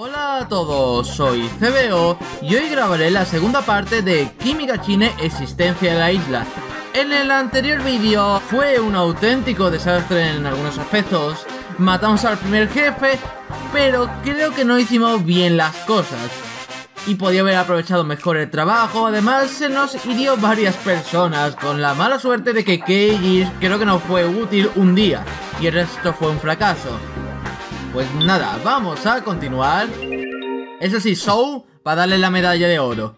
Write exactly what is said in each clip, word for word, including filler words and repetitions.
Hola a todos, soy C B O y hoy grabaré la segunda parte de Kimi ga Shine Existencia de la Isla. En el anterior vídeo fue un auténtico desastre en algunos aspectos, matamos al primer jefe, pero creo que no hicimos bien las cosas y podía haber aprovechado mejor el trabajo. Además se nos hirió varias personas con la mala suerte de que Keiji creo que no fue útil un día y el resto fue un fracaso. Pues nada, vamos a continuar. Eso sí, Sou va a darle la medalla de oro.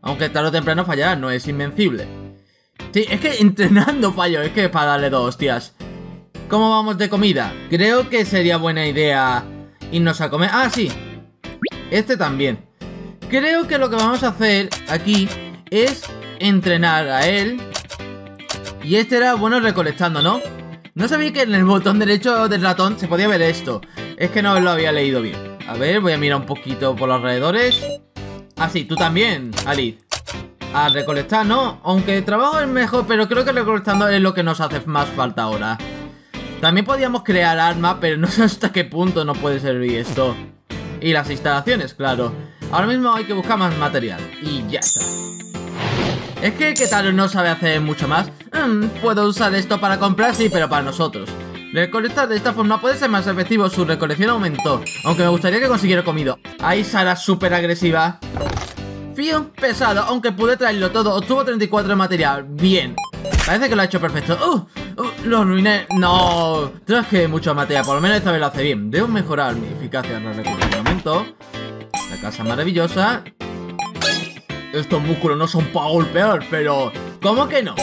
Aunque tarde o temprano fallará, no es invencible. Sí, es que entrenando fallo, es que es para darle dos hostias. ¿Cómo vamos de comida? Creo que sería buena idea irnos a comer. Ah, sí. Este también. Creo que lo que vamos a hacer aquí es entrenar a él. Y este era bueno recolectando, ¿no? No sabía que en el botón derecho del ratón se podía ver esto. Es que no lo había leído bien. A ver, voy a mirar un poquito por los alrededores. Ah, sí, tú también, Alid. A recolectar, ¿no? Aunque el trabajo es mejor, pero creo que recolectando es lo que nos hace más falta ahora. También podíamos crear armas, pero no sé hasta qué punto nos puede servir esto. Y las instalaciones, claro. Ahora mismo hay que buscar más material. Y ya está. Es que Q-taro no sabe hacer mucho más. Mm, puedo usar esto para comprar, sí, pero para nosotros. Recolectar de esta forma puede ser más efectivo. Su recolección aumentó, aunque me gustaría que consiguiera comido. Ahí Sara súper agresiva. Fío pesado, aunque pude traerlo todo. Obtuvo treinta y cuatro de material, bien. Parece que lo ha hecho perfecto. Uh, uh, lo arruiné, no. Traje mucho material, por lo menos esta vez lo hace bien. Debo mejorar mi eficacia en el reclutamiento. La casa maravillosa. Estos músculos no son para golpear, pero... ¿Cómo que no?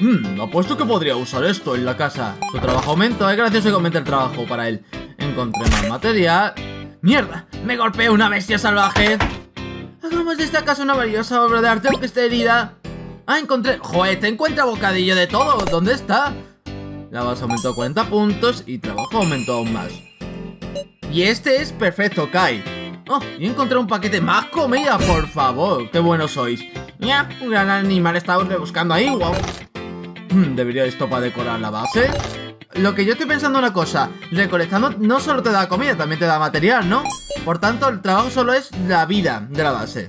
Hmm, apuesto que podría usar esto en la casa. Su trabajo aumenta, es gracioso que aumente el trabajo para él. Encontré más material. ¡Mierda! ¡Me golpeé una bestia salvaje! Hagamos de esta casa una valiosa obra de arte aunque esté herida. Ah, encontré... ¡Joder! ¡Te encuentra bocadillo de todo! ¿Dónde está? La base aumentó cuarenta puntos y trabajo aumentó aún más. Y este es perfecto, Kai. Oh, y encontré un paquete más comida, por favor. Qué buenos sois. Mira, un gran animal estaba buscando ahí, wow. Hmm, debería esto para decorar la base. Lo que yo estoy pensando una cosa. Recolectando no solo te da comida, también te da material, ¿no? Por tanto, el trabajo solo es la vida de la base.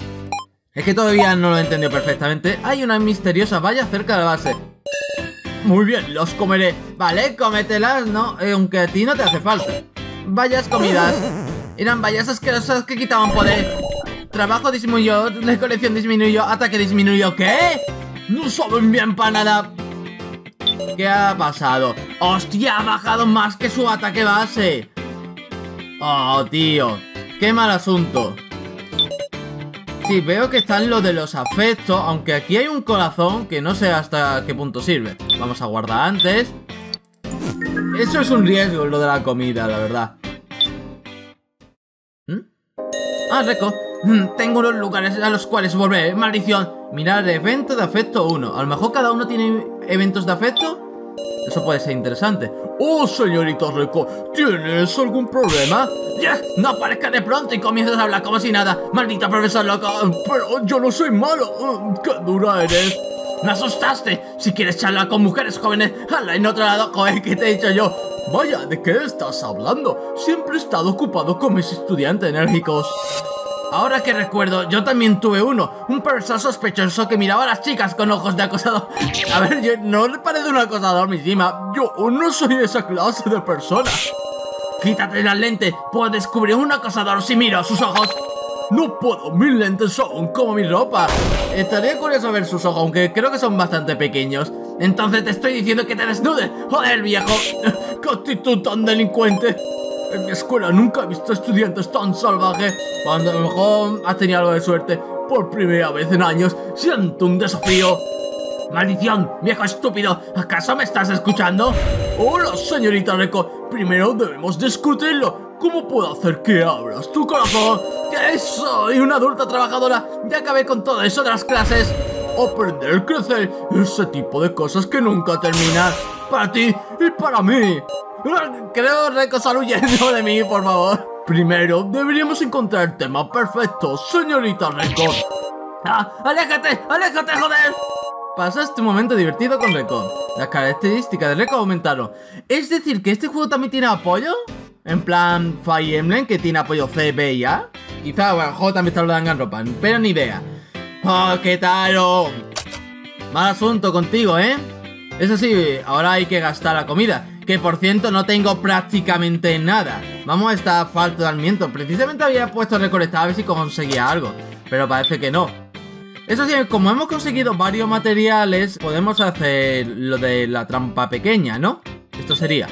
Es que todavía no lo he entendido perfectamente. Hay una misteriosa valla cerca de la base. Muy bien, los comeré. Vale, cómetelas, ¿no? Eh, aunque a ti no te hace falta. Vallas comidas. Eran vallas asquerosas que quitaban poder. Trabajo disminuyó, recolección disminuyó, ataque disminuyó. ¿Qué? No saben bien para nada. ¿Qué ha pasado? ¡Hostia! Ha bajado más que su ataque base. Oh, tío. Qué mal asunto. Sí, veo que están lo de los afectos, aunque aquí hay un corazón que no sé hasta qué punto sirve. Vamos a guardar antes. Eso es un riesgo, lo de la comida, la verdad. Ah, Reko. Tengo unos lugares a los cuales volver. ¡Maldición! Mirar evento de afecto uno. A lo mejor cada uno tiene eventos de afecto. Eso puede ser interesante. ¡Oh, señorita Reko! ¿Tienes algún problema? ¡Ya! ¡No aparezcas de pronto y comienzas a hablar como si nada! ¡Maldita profesor loca! ¡Pero yo no soy malo! ¡Qué dura eres! ¡Me asustaste! Si quieres charlar con mujeres jóvenes, hala en otro lado. ¡Joder, qué te he dicho yo! Vaya, ¿de qué estás hablando? Siempre he estado ocupado con mis estudiantes enérgicos. Ahora que recuerdo, yo también tuve uno. Un profesor sospechoso que miraba a las chicas con ojos de acosador. A ver, yo no le parezco un acosador, Mishima. Yo no soy esa clase de persona. Quítate las lentes. Puedo descubrir un acosador si miro sus ojos. No puedo, mis lentes son como mi ropa. Estaría curioso ver sus ojos, aunque creo que son bastante pequeños. Entonces te estoy diciendo que te desnudes. Joder, viejo. ¡Qué actitud tan delincuente! En mi escuela nunca he visto estudiantes tan salvajes. Cuando a lo mejor has tenido algo de suerte. Por primera vez en años siento un desafío. ¡Maldición, viejo estúpido! ¿Acaso me estás escuchando? Hola, señorita Reko. Primero debemos discutirlo. ¿Cómo puedo hacer que abras tu corazón? ¡Soy una adulta trabajadora! Ya acabé con todo eso de las clases. Aprender, crecer, ese tipo de cosas que nunca terminan. Para ti y para mí. Creo Reko sal huyendo de mí, por favor. Primero deberíamos encontrar el tema perfecto, señorita Reko. ¡Ah! ¡Aléjate! ¡Aléjate, joder! Pasaste un momento divertido con Reko. Las características de Reko aumentaron. ¿Es decir que este juego también tiene apoyo? En plan Fire Emblem, que tiene apoyo C, B y A. Quizá, bueno, J también está hablando en ropa, pero ni idea. ¡Oh, Q-taro! Mal asunto contigo, ¿eh? Eso sí, ahora hay que gastar la comida, que por cierto no tengo prácticamente nada. Vamos a estar falto de alimentos. Precisamente había puesto a recolectar a ver si conseguía algo, pero parece que no. Eso sí, como hemos conseguido varios materiales, podemos hacer lo de la trampa pequeña, ¿no? Esto sería: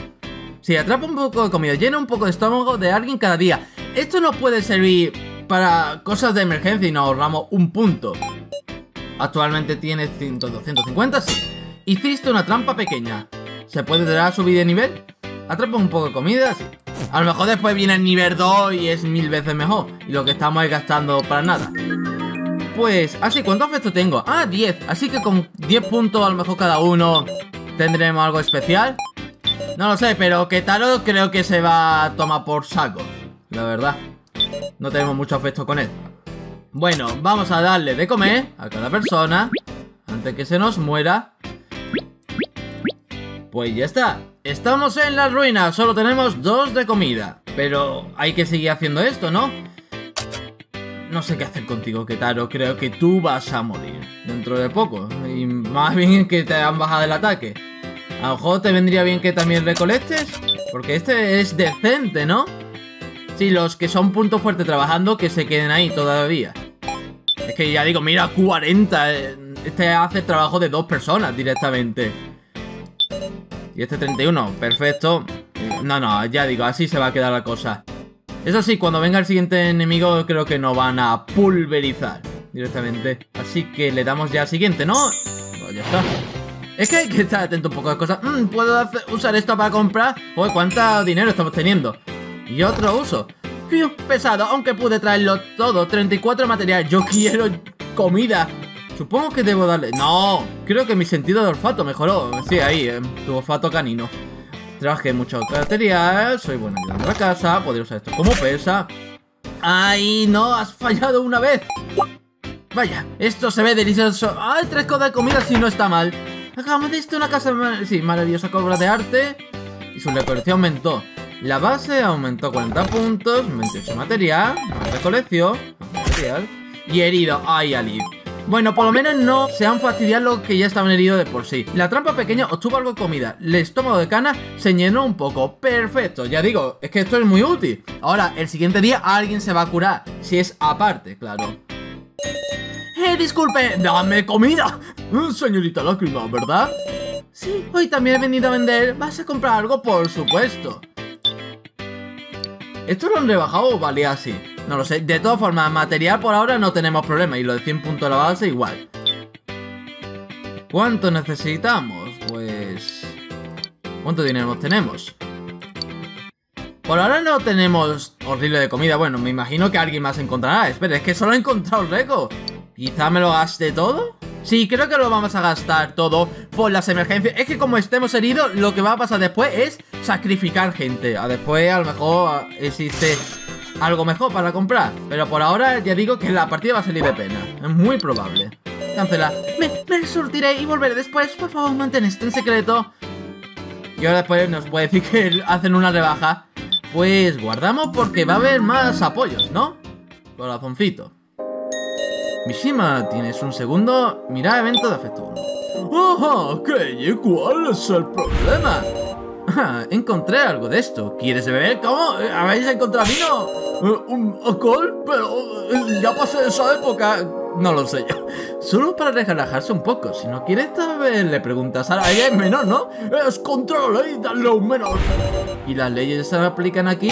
si atrapa un poco de comida, llena un poco de estómago de alguien cada día. Esto no puede servir para cosas de emergencia y nos ahorramos un punto. Actualmente tiene cien, doscientos cincuenta, sí. Hiciste una trampa pequeña. ¿Se puede dar a subir de nivel? Atrapa un poco de comida, sí. A lo mejor después viene el nivel dos y es mil veces mejor. Y lo que estamos es gastando para nada. Pues, así, ¿cuántos objetos tengo? Ah, diez. Así que con diez puntos a lo mejor cada uno tendremos algo especial. No lo sé, pero Q-taro creo que se va a tomar por saco. La verdad, no tenemos mucho afecto con él. Bueno, vamos a darle de comer a cada persona antes que se nos muera. Pues ya está. Estamos en la ruina, solo tenemos dos de comida. Pero hay que seguir haciendo esto, ¿no? No sé qué hacer contigo, Q-taro. Creo que tú vas a morir dentro de poco. Y más bien que te han bajado el ataque. A lo mejor te vendría bien que también recolectes, porque este es decente, ¿no? Sí, los que son puntos fuertes trabajando, que se queden ahí todavía. Es que ya digo, mira, cuarenta. Este hace trabajo de dos personas directamente. Y este treinta y uno, perfecto. No, no, ya digo, así se va a quedar la cosa. Eso sí, cuando venga el siguiente enemigo creo que nos van a pulverizar directamente. Así que le damos ya al siguiente, ¿no? Pues ya está. Es que hay que estar atento a un poco de cosas. Mm, ¿Puedo hacer, usar esto para comprar? Joder, ¿cuánto dinero estamos teniendo? Y otro uso. Pesado, aunque pude traerlo todo. treinta y cuatro materiales. Yo quiero comida. Supongo que debo darle... No, creo que mi sentido de olfato mejoró. Sí, ahí, eh, tu olfato canino. Traje mucho material. Soy buena ayudando a la casa. Podría usar esto como pesa. Ay, no, has fallado una vez. Vaya, esto se ve delicioso. Ay, tres cosas de comida si no está mal. Acabamos de esto una casa... Sí, maravillosa obra de arte. Y su recolección aumentó. La base aumentó cuarenta puntos, veintiocho material, recolección, material y herido. Ay, Alid. Bueno, por lo menos no se han fastidiado los que ya estaban heridos de por sí. La trampa pequeña obtuvo algo de comida. El estómago de Kanna se llenó un poco. Perfecto, ya digo, es que esto es muy útil. Ahora, el siguiente día alguien se va a curar. Si es aparte, claro. ¡Eh, disculpe! ¡Dame comida! Señorita Lágrima, ¿verdad? Sí, hoy también he venido a vender. ¿Vas a comprar algo? Por supuesto. ¿Esto lo han rebajado o valía así? No lo sé. De todas formas, material por ahora no tenemos problema. Y lo de cien puntos de la base igual. ¿Cuánto necesitamos? Pues... ¿cuánto dinero tenemos? Por ahora no tenemos horrible de comida. Bueno, me imagino que alguien más encontrará. Espera, es que solo he encontrado el Reko. ¿Quizá me lo gaste todo? Sí, creo que lo vamos a gastar todo por las emergencias. Es que como estemos heridos, lo que va a pasar después es sacrificar gente. A después a lo mejor existe algo mejor para comprar. Pero por ahora ya digo que la partida va a salir de pena. Es muy probable. Cancela. Me, me resurtiré y volveré después. Por favor, mantén esto en secreto. Y ahora después nos puede decir que hacen una rebaja. Pues guardamos porque va a haber más apoyos, ¿no? Corazoncito. Mishima, ¿tienes un segundo? Mira, evento de afecto. ¡Oh, Keiji! ¿Cuál es el problema? Ah, encontré algo de esto. ¿Quieres beber? ¿Cómo? ¿Habéis encontrado vino? ¿Un alcohol? Pero ya pasé esa época. No lo sé yo. Solo para relajarse un poco. Si no quieres, tal vez le preguntas a Sara. Ella es menor, ¿no? Es contra la ley de los menores. ¿Y las leyes se aplican aquí?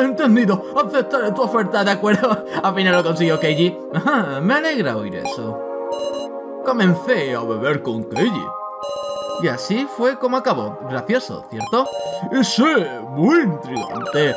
Entendido, aceptaré tu oferta, ¿de acuerdo? Al final lo consiguió Keiji. Ajá, me alegra oír eso. Comencé a beber con Keiji. Y así fue como acabó. Gracioso, ¿cierto? Sí, muy intrigante.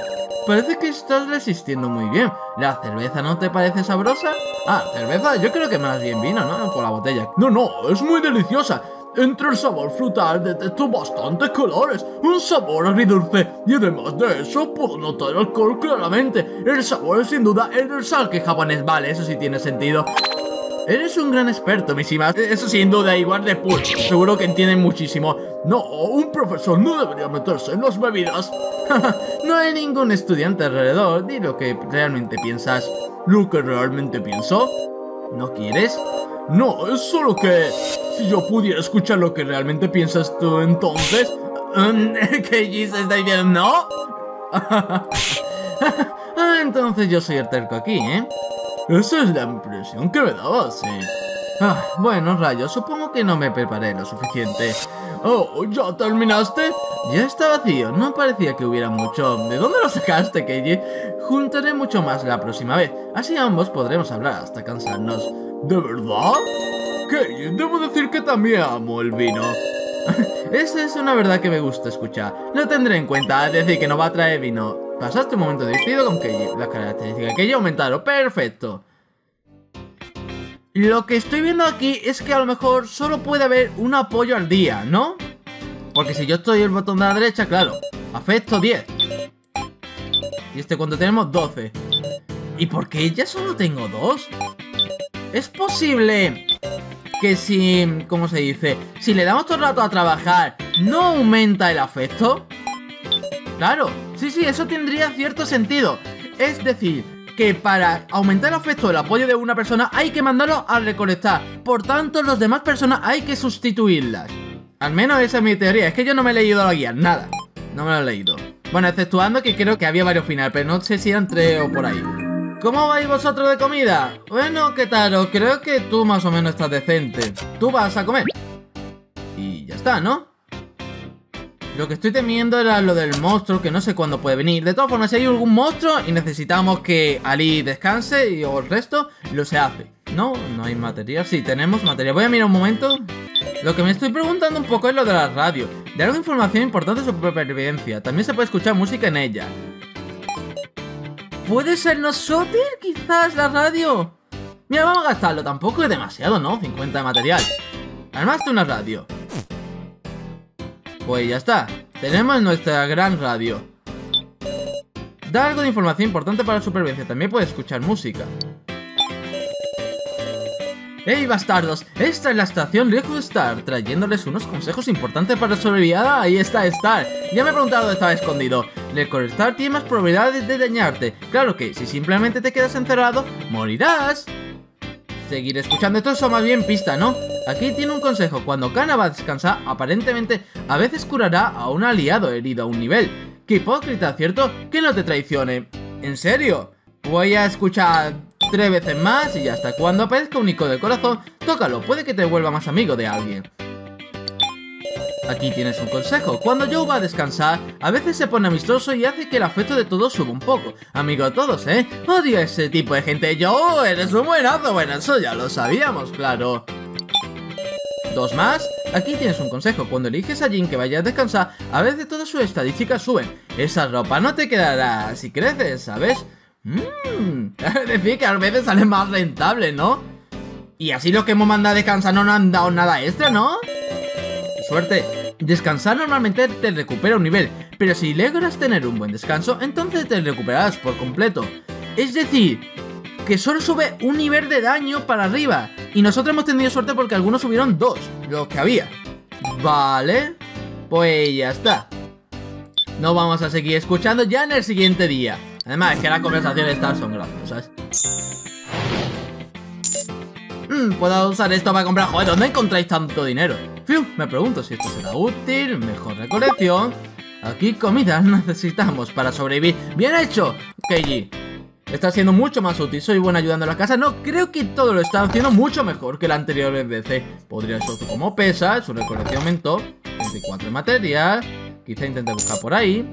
Parece que estás resistiendo muy bien. ¿La cerveza no te parece sabrosa? Ah, cerveza, yo creo que más bien vino, ¿no? Por la botella. No, no, es muy deliciosa. Entre el sabor frutal detecto bastantes colores, un sabor agridulce, y además de eso puedo notar el alcohol claramente. El sabor es sin duda el del sake japonés. Vale, eso sí tiene sentido. Eres un gran experto, Mishima. Eso sin duda, igual de puro. Seguro que entienden muchísimo. No, un profesor no debería meterse en las bebidas. No hay ningún estudiante alrededor. Di lo que realmente piensas. ¿Lo que realmente pienso? ¿No quieres? No, es solo que... Si yo pudiera escuchar lo que realmente piensas tú, entonces... ¿Keiji se está diciendo no? Ah, entonces yo soy el terco aquí, ¿eh? Esa es la impresión que me daba, sí. Ah, bueno, rayos, supongo que no me preparé lo suficiente. Oh, ¿ya terminaste? Ya está vacío, no parecía que hubiera mucho. ¿De dónde lo sacaste, Keiji? Juntaré mucho más la próxima vez. Así ambos podremos hablar hasta cansarnos. ¿De verdad? Keiji, debo decir que también amo el vino. Esa es una verdad que me gusta escuchar. Lo tendré en cuenta, es decir, que no va a traer vino. Pasaste un momento divertido con Keiji. Las características de Keiji aumentaron. ¡Perfecto! Lo que estoy viendo aquí es que a lo mejor solo puede haber un apoyo al día, ¿no? Porque si yo estoy en el botón de la derecha, claro, afecto diez. Y este cuando tenemos doce. ¿Y por qué ya solo tengo dos? Es posible que si... ¿Cómo se dice? Si le damos todo el rato a trabajar, ¿no aumenta el afecto? Claro, sí, sí, eso tendría cierto sentido. Es decir, que para aumentar el afecto del apoyo de una persona hay que mandarlo a recolectar. Por tanto, las demás personas hay que sustituirlas. Al menos esa es mi teoría. Es que yo no me he leído la guía, nada. No me lo he leído. Bueno, exceptuando que creo que había varios finales, pero no sé si eran tres o por ahí. ¿Cómo vais vosotros de comida? Bueno, Q-taro, creo que tú más o menos estás decente. Tú vas a comer. Y ya está, ¿no? Lo que estoy temiendo era lo del monstruo, que no sé cuándo puede venir. De todas formas, si hay algún monstruo y necesitamos que Alid descanse y o el resto, lo se hace. No, no hay material. Sí, tenemos material. Voy a mirar un momento. Lo que me estoy preguntando un poco es lo de la radio. De alguna información importante sobre supervivencia. También se puede escuchar música en ella. ¿Puede sernos útil quizás la radio? Mira, vamos a gastarlo. Tampoco es demasiado, ¿no? cincuenta de material. Además de una radio. Pues ya está, tenemos nuestra gran radio. Da algo de información importante para la supervivencia, también puede escuchar música. ¡Hey bastardos! Esta es la estación LecoStar, trayéndoles unos consejos importantes para sobrevivir. ¡Ah, ahí está Star! Ya me he preguntado dónde estaba escondido. LecoStar tiene más probabilidades de dañarte. Claro que si simplemente te quedas encerrado, morirás. Seguir escuchando, esto son más bien pista, ¿no? Aquí tiene un consejo, cuando Kanna va a descansar, aparentemente a veces curará a un aliado herido a un nivel. Qué hipócrita, ¿cierto? Que no te traicione. ¿En serio? Voy a escuchar tres veces más y hasta cuando aparezca un icono de corazón, tócalo, puede que te vuelva más amigo de alguien. Aquí tienes un consejo, cuando Sho va a descansar, a veces se pone amistoso y hace que el afecto de todos suba un poco. Amigo de todos, ¿eh? Odio a ese tipo de gente. Sho, eres un buenazo, bueno, eso ya lo sabíamos, claro. Dos más, aquí tienes un consejo, cuando eliges a Jin que vaya a descansar, a veces todas sus estadísticas suben. Esa ropa no te quedará si creces, ¿sabes? Mmm, es decir que a veces sale más rentable, ¿no? Y así los que hemos mandado a descansar no nos han dado nada extra, ¿no? Suerte, descansar normalmente te recupera un nivel, pero si logras tener un buen descanso, entonces te recuperarás por completo. Es decir, que solo sube un nivel de daño para arriba. Y nosotros hemos tenido suerte porque algunos subieron dos, los que había. Vale, pues ya está. No vamos a seguir escuchando ya en el siguiente día. Además, es que las conversaciones estas son graciosas. Mm, puedo usar esto para comprar... Joder, ¿dónde encontráis tanto dinero? Fiu, me pregunto si esto será útil, mejor recolección. Aquí comida necesitamos para sobrevivir. ¡Bien hecho, Keiji! Está siendo mucho más útil, soy bueno ayudando a la casa. No, creo que todo lo está haciendo mucho mejor que la anterior veces. Podría eso como pesa, su recolección aumentó veinticuatro de material. Quizá intente buscar por ahí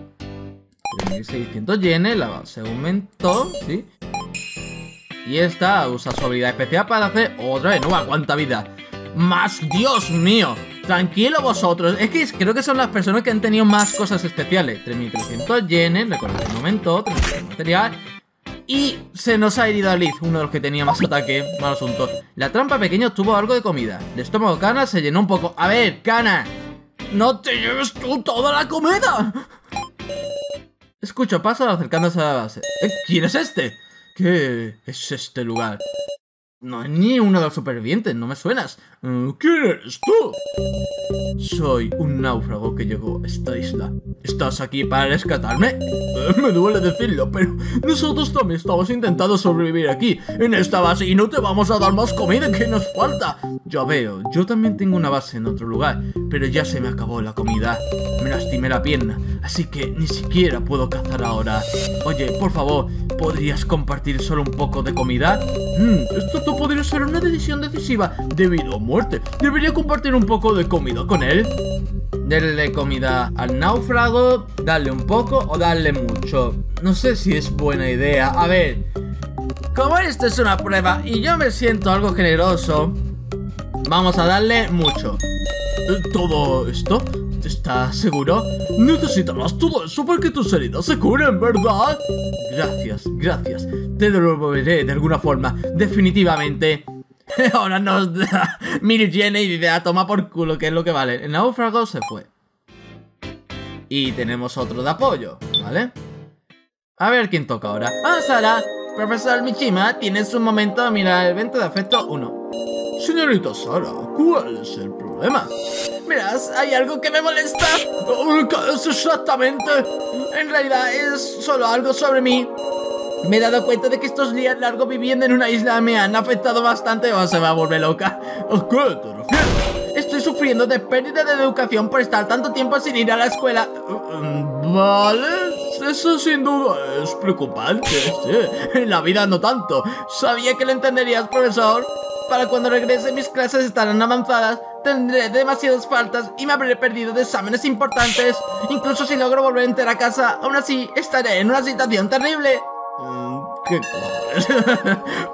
tres mil seiscientos yenes, la base aumentó, sí. Y esta usa su habilidad especial para hacer otra vez, no va, cuánta vida. Más, Dios mío. Tranquilo vosotros, es que creo que son las personas que han tenido más cosas especiales. Tres mil trescientos yenes, recolección aumentó, tres mil de material. Y se nos ha herido Alid, uno de los que tenía más ataque. Mal asunto. La trampa pequeña obtuvo algo de comida. El estómago de Kanna se llenó un poco. A ver, Kanna, no te lleves tú toda la comida. Escucho pasos acercándose a la base. ¿Eh? ¿Quién es este? ¿Qué es este lugar? No es ni uno de los supervivientes, no me suenas. ¿Quién eres tú? Soy un náufrago que llegó a esta isla. ¿Estás aquí para rescatarme? Eh, me duele decirlo, pero nosotros también estamos intentando sobrevivir aquí, en esta base, y no te vamos a dar más comida que nos falta. Ya veo, yo también tengo una base en otro lugar, pero ya se me acabó la comida. Me lastimé la pierna, así que ni siquiera puedo cazar ahora. Oye, por favor, ¿podrías compartir solo un poco de comida? Mm, esto tú podría ser una decisión decisiva de vida o muerte. Debería compartir un poco de comida con él. Darle comida al náufrago, darle un poco o darle mucho. No sé si es buena idea. A ver, como esto es una prueba y yo me siento algo generoso, vamos a darle mucho. ¿Todo esto? ¿Estás seguro? Necesitarás todo eso para que tus heridas se curen, ¿verdad? Gracias, gracias. Te devolveré de alguna forma, definitivamente. Ahora nos da mil yenes y dice, toma por culo, que es lo que vale. El náufrago se fue. Y tenemos otro de apoyo, ¿vale? A ver quién toca ahora. ¡Ah, Sara! Profesor Mishima, tienes un momento. Mira, evento de afecto uno. Señorita Sara, ¿cuál es el problema? Verás, hay algo que me molesta. ¿Qué es exactamente? En realidad es solo algo sobre mí. Me he dado cuenta de que estos días largos viviendo en una isla me han afectado bastante. O se va a volver loca. ¿A qué te refieres? Estoy sufriendo de pérdida de educación por estar tanto tiempo sin ir a la escuela. Vale, eso sin duda es preocupante, sí. En la vida no tanto. Sabía que lo entenderías, profesor. Para cuando regrese mis clases estarán avanzadas. Tendré demasiadas faltas y me habré perdido de exámenes importantes. Incluso si logro volver entera a casa, aún así estaré en una situación terrible. ¿Qué cojones?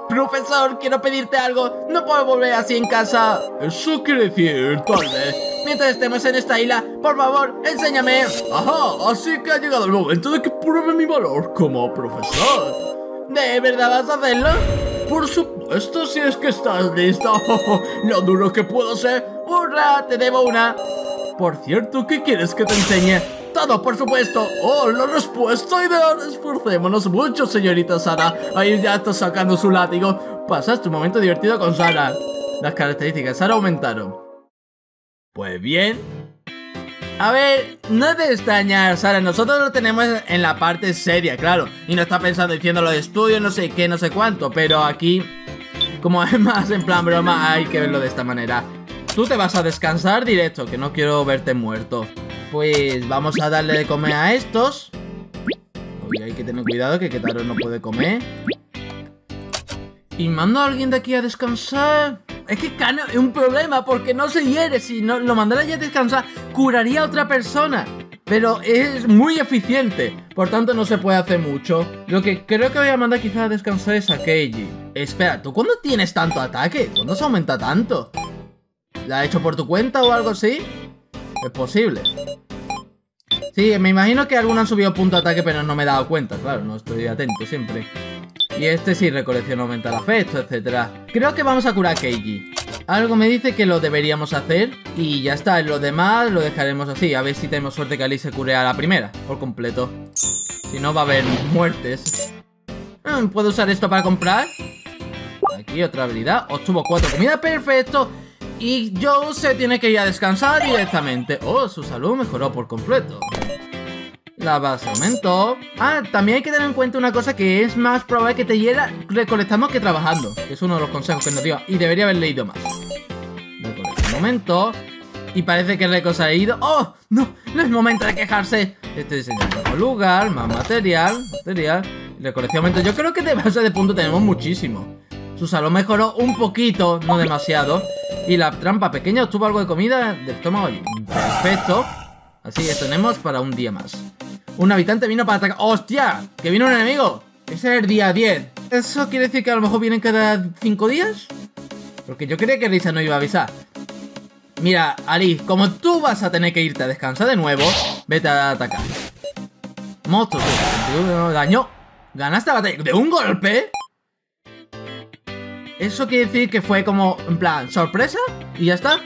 Profesor, quiero pedirte algo. No puedo volver así en casa. Eso quiere decir tal vez. Mientras estemos en esta isla, por favor, enséñame. Ajá, así que ha llegado el momento de que pruebe mi valor como profesor. ¿De verdad vas a hacerlo? Por supuesto, si es que estás lista. Lo duro que puedo ser. ¡Hurra! Te debo una. Por cierto, ¿qué quieres que te enseñe? Todo, por supuesto. Oh, la respuesta ideal. Esforcémonos mucho, señorita Sara. Ahí ya está sacando su látigo. Pasaste un momento divertido con Sara. Las características de Sara aumentaron. Pues bien. A ver, no te extrañas, Sara. Nosotros lo tenemos en la parte seria, claro. Y no está pensando diciendo los estudios, no sé qué, no sé cuánto. Pero aquí, como es más en plan broma, hay que verlo de esta manera. Tú te vas a descansar directo, que no quiero verte muerto. Pues vamos a darle de comer a estos. Oye, hay que tener cuidado que Q-taro no puede comer. ¿Y mando a alguien de aquí a descansar? Es que Kanna es un problema porque no se hiere. Si no, lo mandara ya a descansar, curaría a otra persona. Pero es muy eficiente, por tanto no se puede hacer mucho. Lo que creo que voy a mandar quizás a descansar es a Keiji. Espera, ¿tú cuándo tienes tanto ataque? ¿Cuándo se aumenta tanto? ¿La has hecho por tu cuenta o algo así? Es posible. Sí, me imagino que algunos han subido punto de ataque, pero no me he dado cuenta, claro, no estoy atento siempre. Y este sí, recolección aumenta el afecto, etcétera. Creo que vamos a curar a Keiji. Algo me dice que lo deberíamos hacer y ya está, lo demás lo dejaremos así. A ver si tenemos suerte que Alid se cure a la primera, por completo. Si no, va a haber muertes. ¿Puedo usar esto para comprar? Aquí otra habilidad, obtuvo cuatro comidas, perfecto. Y Joe se tiene que ir a descansar directamente. Oh, su salud mejoró por completo. La base aumentó. Ah, también hay que tener en cuenta una cosa, que es más probable que te hiera recolectando que trabajando. Es uno de los consejos que nos dio y debería haber leído más. Recolección aumentó. Y parece que Reko se ha ido. ¡Oh! ¡No! ¡No es momento de quejarse! Este diseño es un nuevo lugar, más material. Material. Recolección aumentó. Yo creo que de base de punto tenemos muchísimo. Su salud mejoró un poquito, no demasiado. Y la trampa pequeña obtuvo algo de comida del estómago. Perfecto. Así que tenemos para un día más. Un habitante vino para atacar. ¡Hostia! ¡Que vino un enemigo! Ese es el día diez. ¿Eso quiere decir que a lo mejor vienen cada cinco días? Porque yo creía que Risa no iba a avisar. Mira, Alid, como tú vas a tener que irte a descansar de nuevo, vete a atacar. Monstruo. Daño. Ganaste la batalla. ¿De un golpe? Eso quiere decir que fue como, en plan, sorpresa y ya está.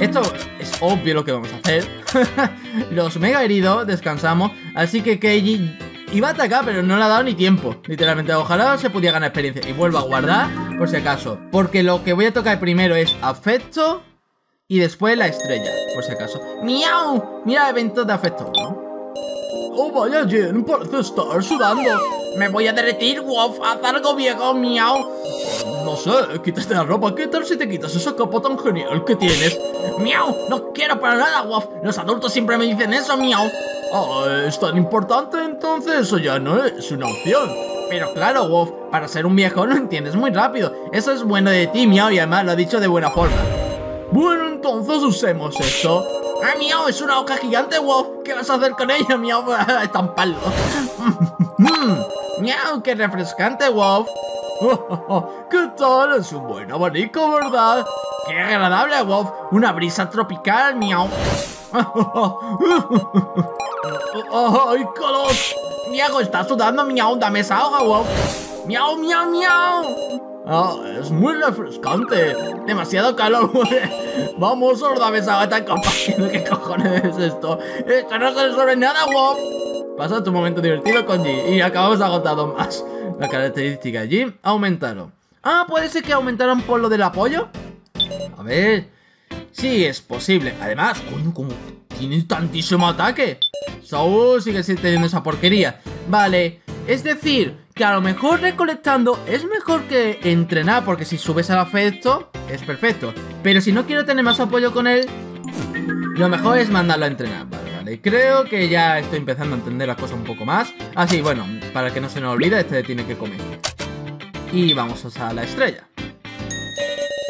Esto es obvio lo que vamos a hacer. Los mega heridos, descansamos. Así que Keiji iba a atacar, pero no le ha dado ni tiempo. Literalmente, ojalá se pudiera ganar experiencia. Y vuelvo a guardar, por si acaso, porque lo que voy a tocar primero es afecto y después la estrella, por si acaso. ¡Miau! Mira eventos de afecto, ¿no? ¡Oh, vaya Jin! Parece estar sudando. ¡Me voy a derretir, Wolf! ¡Haz algo, viejo! ¡Miau! No sé, quítate la ropa. ¿Qué tal si te quitas esa capa tan genial que tienes? ¡Miau! ¡No quiero para nada, Wolf! Los adultos siempre me dicen eso, miau. Ah, ¿es tan importante entonces? Eso ya no es una opción. Pero claro, Wolf, para ser un viejo lo entiendes muy rápido. Eso es bueno de ti, miau, y además lo ha dicho de buena forma. Bueno, entonces usemos esto. ¡Ah, miau! ¡Es una hoja gigante, Wolf! ¿Qué vas a hacer con ella, miau? Estamparlo. mm, ¡Miau! ¡Qué refrescante, Wolf! ¿Qué tal? Es un buen abanico, ¿verdad? ¡Qué agradable, Wolf! ¡Una brisa tropical, miau! ¡Ay, calor! ¡Miau! ¡Está sudando, miau! ¡Dame esa hoja, Wolf! ¡Miau, miau, miau! Ah, es muy refrescante. Demasiado calor, güey. Vamos, solo dame esa gata compartiendo. ¿Qué cojones es esto? Esto no se resuelve nada, Wolf. Pasa tu momento divertido con Jin y acabamos agotado más. La característica de Jin aumentaron. Ah, puede ser que aumentaron por lo del apoyo. A ver. Sí, es posible. Además, coño, como tiene tantísimo ataque. Sou sigue teniendo esa porquería. Vale, es decir, que a lo mejor recolectando es mejor que entrenar, porque si subes al afecto es perfecto. Pero si no quiero tener más apoyo con él, lo mejor es mandarlo a entrenar. Vale, vale, creo que ya estoy empezando a entender las cosas un poco más. Así, bueno, para que no se nos olvide, este tiene que comer. Y vamos a usar la estrella.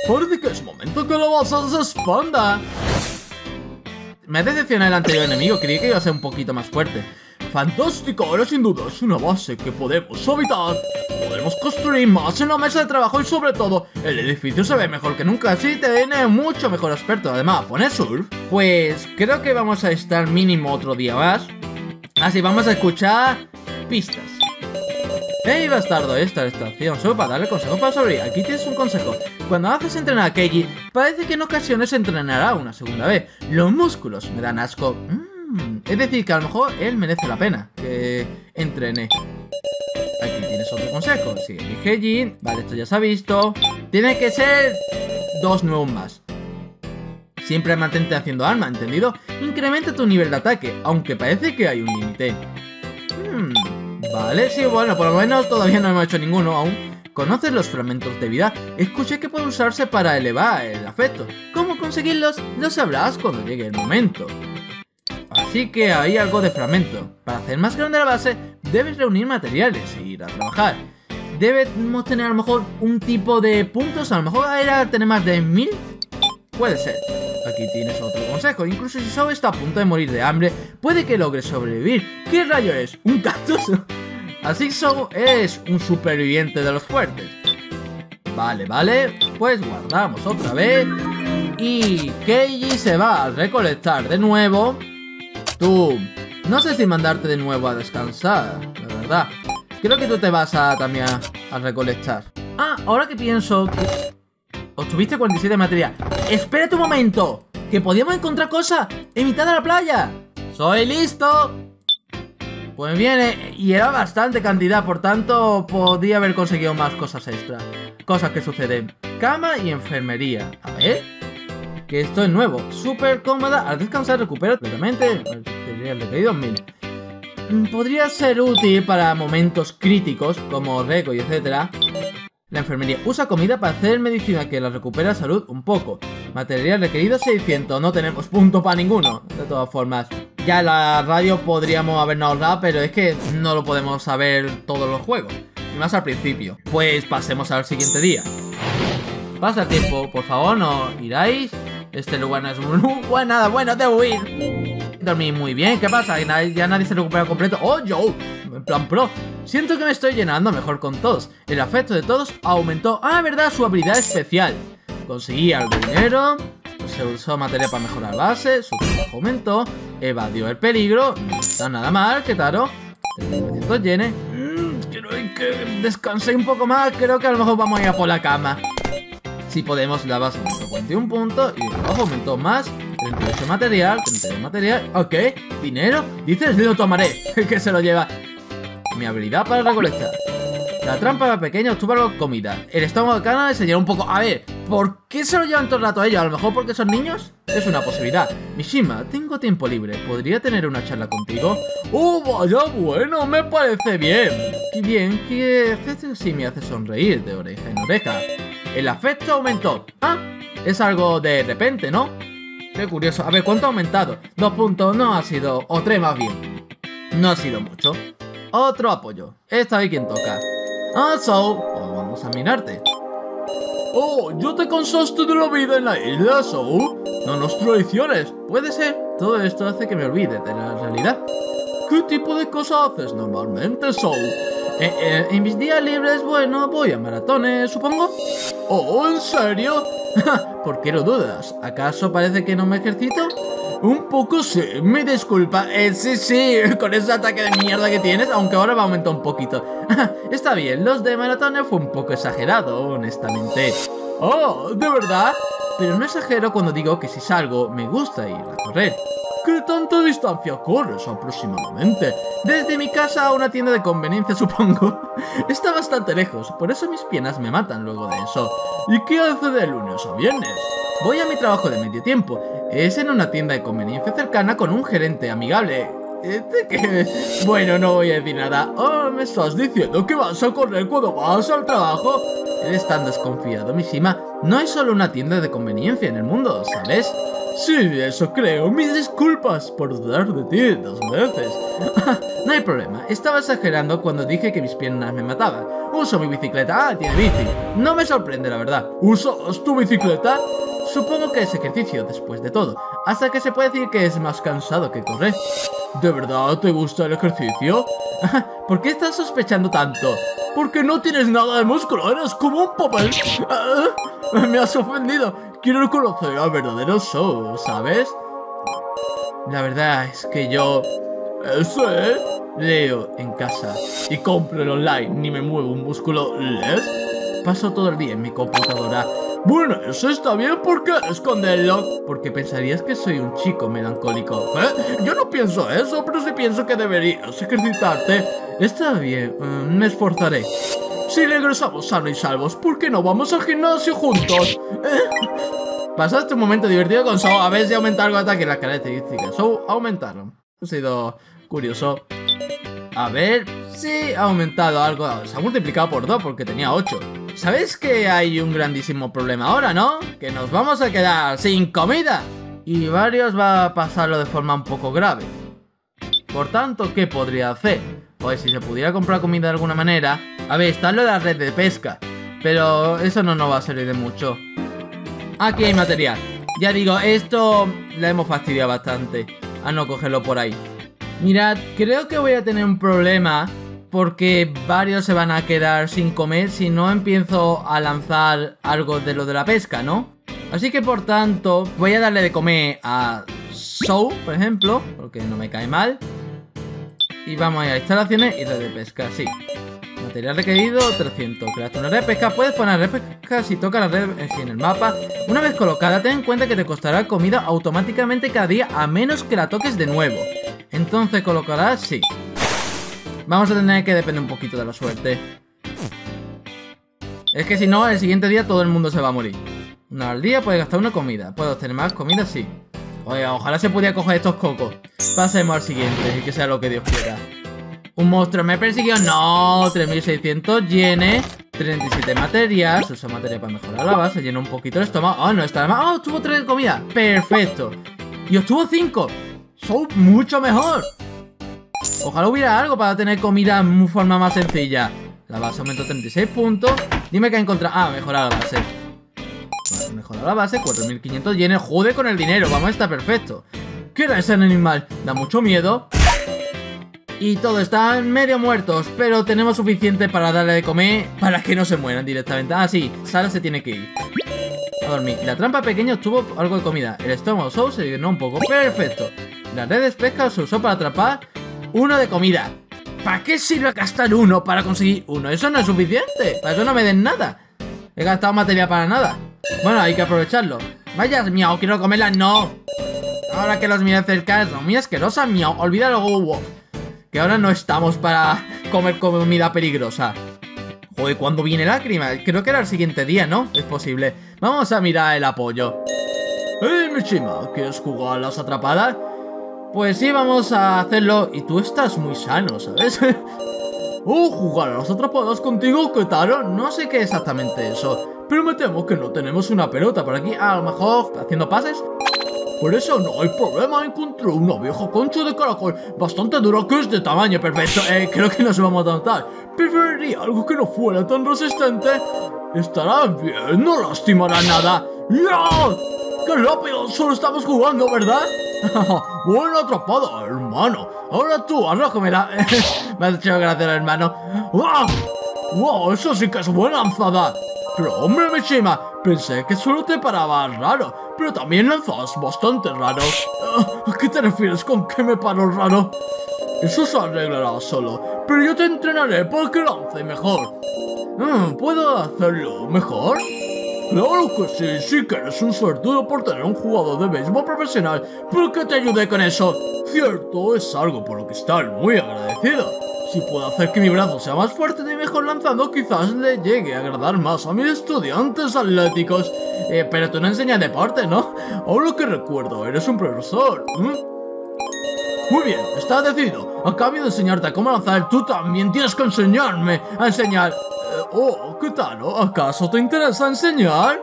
Parece que es momento que lo vas a expanda. Me decepciona el anterior enemigo, creí que iba a ser un poquito más fuerte. Fantástico, ahora sin duda es una base que podemos habitar. Podemos construir más en la mesa de trabajo y sobre todo el edificio se ve mejor que nunca. Así te viene mucho mejor aspecto. Además, ¿poner surf? Pues creo que vamos a estar mínimo otro día más. Así vamos a escuchar pistas. ¡Ey, bastardo! Esta estación solo para darle consejo para sobrevivir. Aquí tienes un consejo. Cuando haces entrenar a Keiji, parece que en ocasiones entrenará una segunda vez. Los músculos me dan asco. ¿Mm? Es decir, que a lo mejor él merece la pena que entrene. Aquí tienes otro consejo. Sigue sí, mi Keiji. Vale, esto ya se ha visto. Tiene que ser dos nuevos más. Siempre mantente haciendo arma, ¿entendido? Incrementa tu nivel de ataque, aunque parece que hay un límite. hmm, Vale, sí, bueno, por lo menos todavía no hemos hecho ninguno aún. ¿Conoces los fragmentos de vida? Escuché que puede usarse para elevar el afecto. ¿Cómo conseguirlos? Lo sabrás cuando llegue el momento. Así que hay algo de fragmento. Para hacer más grande la base, debes reunir materiales e ir a trabajar. Debemos tener a lo mejor un tipo de puntos, a lo mejor era tener más de mil. Puede ser. Aquí tienes otro consejo. Incluso si Sou está a punto de morir de hambre, puede que logre sobrevivir. ¿Qué rayo es? ¿Un cactus? Así Sou es un superviviente de los fuertes. Vale, vale. Pues guardamos otra vez. Y Keiji se va a recolectar de nuevo. Tú, no sé si mandarte de nuevo a descansar, la verdad. Creo que tú te vas a también a, a recolectar. Ah, ahora que pienso que... Obtuviste cuarenta y siete de materia. ¡Espera tu momento! ¡Que podíamos encontrar cosas en mitad de la playa! ¡Soy listo! Pues viene, y era bastante cantidad, por tanto, podía haber conseguido más cosas extra. Cosas que suceden. Cama y enfermería. A ver... Que esto es nuevo, súper cómoda. Al descansar recupero totalmente. Le pedí dos mil. Podría ser útil para momentos críticos, como Reko y etcétera. La enfermería usa comida para hacer medicina que la recupera salud un poco. Material requerido seiscientos. No tenemos punto para ninguno. De todas formas, ya la radio podríamos habernos ahorrado, pero es que no lo podemos saber todos los juegos, y más al principio. Pues pasemos al siguiente día. Pasa el tiempo, por favor, no iráis. Este lugar no es muy bueno, nada bueno de huir. Dormí muy bien, ¿qué pasa? Ya nadie se recupera completo. ¡Oh, yo! En plan pro. Siento que me estoy llenando mejor con todos. El afecto de todos aumentó. Ah, verdad, su habilidad especial. Conseguí algo de dinero. Se usó materia para mejorar base. Su trabajo aumentó. Evadió el peligro. No está nada mal, Q-taro. tres mil novecientos yenes. Mm, creo que descansé un poco más. Creo que a lo mejor vamos a ir a por la cama. Si podemos, la base aumentó cuarenta y un puntos y abajo aumentó más, treinta y ocho material, treinta y dos material, ok, dinero, dices, lo tomaré, que se lo lleva. Mi habilidad para recolectar. La trampa pequeña obtuvo la comida. El estómago de Kanna se llenó un poco. A ver, ¿por qué se lo llevan todo el rato a ellos? ¿A lo mejor porque son niños? Es una posibilidad. Mishima, tengo tiempo libre. ¿Podría tener una charla contigo? ¡Uh, vaya bueno! Me parece bien. Qué bien, que sí me hace sonreír de oreja en oreja. El afecto aumentó. Ah, es algo de repente, ¿no? Qué curioso. A ver, ¿cuánto ha aumentado? Dos puntos no ha sido, o tres más bien. No ha sido mucho. Otro apoyo. Esta vez quien toca. Ah, Sou, pues vamos a mirarte. Oh, yo te cansaste de la vida en la isla, Sou. No nos traiciones. Puede ser. Todo esto hace que me olvide de la realidad. ¿Qué tipo de cosas haces normalmente, Sou? Eh, eh, en mis días libres, bueno, voy a maratones, supongo. Oh, ¿en serio? ¿Por qué lo dudas? ¿Acaso parece que no me ejercito? Un poco sí, me disculpa, eh, sí, sí, con ese ataque de mierda que tienes, aunque ahora va a aumentar un poquito. Está bien, los de maratones fue un poco exagerado, honestamente. Oh, ¿de verdad? Pero no exagero cuando digo que si salgo, me gusta ir a correr. ¿Qué tanta distancia corres aproximadamente? Desde mi casa a una tienda de conveniencia, supongo. Está bastante lejos, por eso mis piernas me matan luego de eso. ¿Y qué hace de lunes a viernes? Voy a mi trabajo de medio tiempo. Es en una tienda de conveniencia cercana con un gerente amigable. Bueno, no voy a decir nada. Oh, ¿me estás diciendo que vas a correr cuando vas al trabajo? Eres tan desconfiado, Mishima. No hay solo una tienda de conveniencia en el mundo, ¿sabes? Sí, eso creo. Mis disculpas por dudar de ti dos veces. No hay problema. Estaba exagerando cuando dije que mis piernas me mataban. Uso mi bicicleta. Ah, tiene bici. No me sorprende, la verdad. ¿Usas tu bicicleta? Supongo que es ejercicio, después de todo. Hasta que se puede decir que es más cansado que correr. ¿De verdad te gusta el ejercicio? ¿Por qué estás sospechando tanto? Porque no tienes nada de músculo, eres como un papel. Me has ofendido. Quiero conocer al verdadero Sho, ¿sabes? La verdad es que yo... Eso es... Leo en casa y compro el online, ni me muevo un músculo. ¿Les? Paso todo el día en mi computadora. Bueno, eso está bien, ¿por qué esconderlo? Porque pensarías que soy un chico melancólico. ¿Eh? Yo no pienso eso, pero sí pienso que deberías ejercitarte. Está bien, uh, me esforzaré. Si regresamos sanos y salvos, ¿por qué no vamos al gimnasio juntos? ¿Eh? Pasaste un momento divertido con Sou. A ver si aumenta algo de ataque. Las características Sou aumentaron. Ha sido curioso. A ver si ha aumentado algo. Se ha multiplicado por dos porque tenía ocho. ¿Sabéis que hay un grandísimo problema ahora, no? Que nos vamos a quedar sin comida. Y varios va a pasarlo de forma un poco grave. Por tanto, ¿qué podría hacer? Pues si se pudiera comprar comida de alguna manera... A ver, está lo de la red de pesca. Pero eso no nos va a servir de mucho. Aquí hay material. Ya digo, esto la hemos fastidiado bastante. A no cogerlo por ahí. Mirad, creo que voy a tener un problema... Porque varios se van a quedar sin comer si no empiezo a lanzar algo de lo de la pesca, ¿no? Así que, por tanto, voy a darle de comer a Sou, por ejemplo, porque no me cae mal. Y vamos a ir a instalaciones y red de pesca, sí. Material requerido, trescientos. Creaste una red de pesca, puedes poner red de pesca si toca la red en el mapa. Una vez colocada, ten en cuenta que te costará comida automáticamente cada día a menos que la toques de nuevo. Entonces colocarás, sí. Vamos a tener que depender un poquito de la suerte. Es que si no, el siguiente día todo el mundo se va a morir. Una al día puede gastar una comida. ¿Puedo obtener más comida? Sí. Oye, ojalá se pudiera coger estos cocos. Pasemos al siguiente y que sea lo que Dios quiera. ¿Un monstruo me persiguió? No, tres mil seiscientos yenes, treinta y siete materias. Uso materia para mejorar la base. Lleno un poquito el estómago. Oh, no está mal. Oh, obtuvo tres de comida. Perfecto. Y obtuvo cinco. Son mucho mejor. Ojalá hubiera algo para tener comida en forma más sencilla. La base aumentó treinta y seis puntos. Dime que ha encontrado... Ah, mejorar la base. Vale, mejorar la base, cuatro mil quinientos yenes. Jode con el dinero, vamos, está perfecto. ¿Qué era ese animal? Da mucho miedo. Y todos están medio muertos, pero tenemos suficiente para darle de comer para que no se mueran directamente. Ah, sí, Sara se tiene que ir a dormir. La trampa pequeña obtuvo algo de comida. El estómago Sou se llenó un poco. Perfecto. La red de pesca se usó para atrapar... Uno de comida. ¿Para qué sirve gastar uno para conseguir uno? Eso no es suficiente. Para eso no me den nada. He gastado materia para nada. Bueno, hay que aprovecharlo. Vaya, miau, quiero comerla. No. Ahora que los miro cerca, es muy asquerosa, miau. Olvídalo, Wolf. Que ahora no estamos para comer comida peligrosa. Joder, ¿cuándo viene Lágrima? Creo que era el siguiente día, ¿no? Es posible. Vamos a mirar el apoyo. ¡Hey, Mishima! ¿Quieres jugar a las atrapadas? Pues sí, vamos a hacerlo. Y tú estás muy sano, ¿sabes? ¡Oh, jugar a las atrapadas contigo, Q-taro! No sé qué es exactamente eso, pero me temo que no tenemos una pelota por aquí. A lo mejor haciendo pases. Por eso no hay problema, encontré una vieja concha de caracol bastante dura que es de tamaño perfecto. Eh, creo que nos vamos a adaptar. Preferiría algo que no fuera tan resistente. Estará bien, no lastimará nada. ¡No! ¡Qué rápido! Solo estamos jugando, ¿verdad? Buena atrapada, hermano. Ahora tú, arrójamela. Me ha hecho gracia, hermano. ¡Wow! ¡Wow! Eso sí que es buena lanzada. Pero hombre, Mishima, pensé que solo te paraba raro, pero también lanzas bastante raro. ¿A qué te refieres con que me paro raro? Eso se arreglará solo, pero yo te entrenaré para que lance mejor. ¿Puedo hacerlo mejor? Claro que sí, sí que eres un suertudo por tener un jugador de béisbol profesional, pero que te ayude con eso. Cierto, es algo por lo que estar muy agradecido. Si puedo hacer que mi brazo sea más fuerte y mejor lanzando, quizás le llegue a agradar más a mis estudiantes atléticos. Eh, pero tú no enseñas deporte, ¿no? Ahora que recuerdo, eres un profesor. ¿Mm? Muy bien, está decidido. A cambio de enseñarte a cómo lanzar, tú también tienes que enseñarme a enseñar. Eh, oh, ¿qué tal? ¿No? ¿Acaso te interesa enseñar?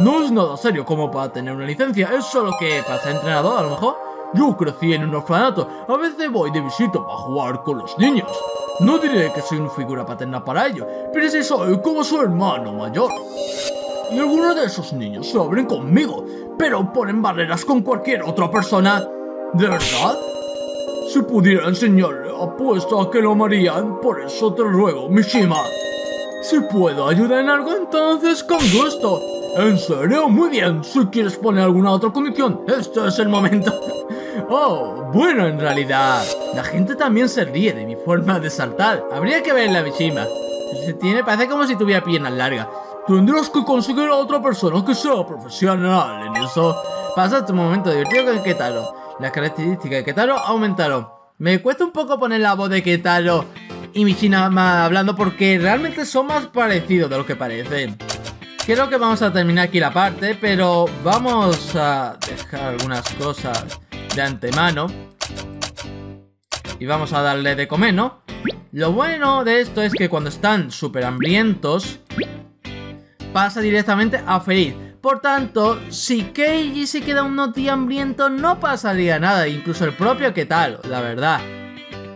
No es nada serio como para tener una licencia, es solo que para ser entrenador, a lo mejor. Yo crecí en un orfanato, a veces voy de visita para jugar con los niños. No diré que soy una figura paterna para ello, pero sí soy como su hermano mayor. Y algunos de esos niños se abren conmigo, pero ponen barreras con cualquier otra persona. ¿De verdad? Si pudiera enseñarle, apuesto a que lo amarían, por eso te ruego, Mishima. Si puedo ayudar en algo, entonces con gusto. ¿En serio? Muy bien, si quieres poner alguna otra condición, este es el momento. Oh, bueno, en realidad, la gente también se ríe de mi forma de saltar. Habría que ver la Mishima. Se tiene, parece como si tuviera piernas largas. Tendrás que conseguir a otra persona que sea profesional en eso. Pasa tu momento divertido con Q-taro. Las características de Q-taro aumentaron. Me cuesta un poco poner la voz de Q-taro y Mishima hablando porque realmente son más parecidos de lo que parecen. Creo que vamos a terminar aquí la parte, pero vamos a dejar algunas cosas de antemano y vamos a darle de comer, ¿no? Lo bueno de esto es que cuando están súper hambrientos pasa directamente a feliz. Por tanto, si Keiji se queda unos días hambriento no pasaría nada, incluso el propio Q-taro, la verdad,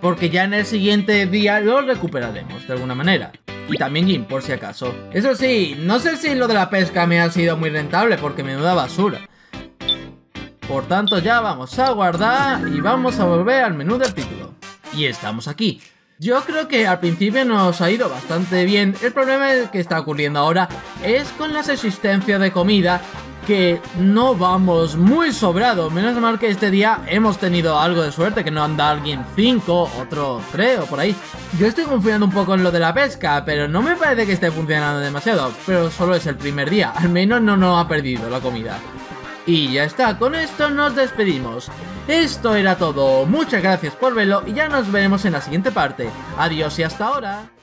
porque ya en el siguiente día lo recuperaremos de alguna manera. Y también Jin, por si acaso. Eso sí, no sé si lo de la pesca me ha sido muy rentable porque menuda basura. Por tanto, ya vamos a guardar y vamos a volver al menú del título. Y estamos aquí. Yo creo que al principio nos ha ido bastante bien. El problema que está ocurriendo ahora es con las existencias de comida, que no vamos muy sobrado. Menos mal que este día hemos tenido algo de suerte, que no anda alguien cinco, otro tres o por ahí. Yo estoy confiando un poco en lo de la pesca, pero no me parece que esté funcionando demasiado. Pero solo es el primer día, al menos no nos ha perdido la comida. Y ya está, con esto nos despedimos. Esto era todo, muchas gracias por verlo y ya nos veremos en la siguiente parte. Adiós y hasta ahora.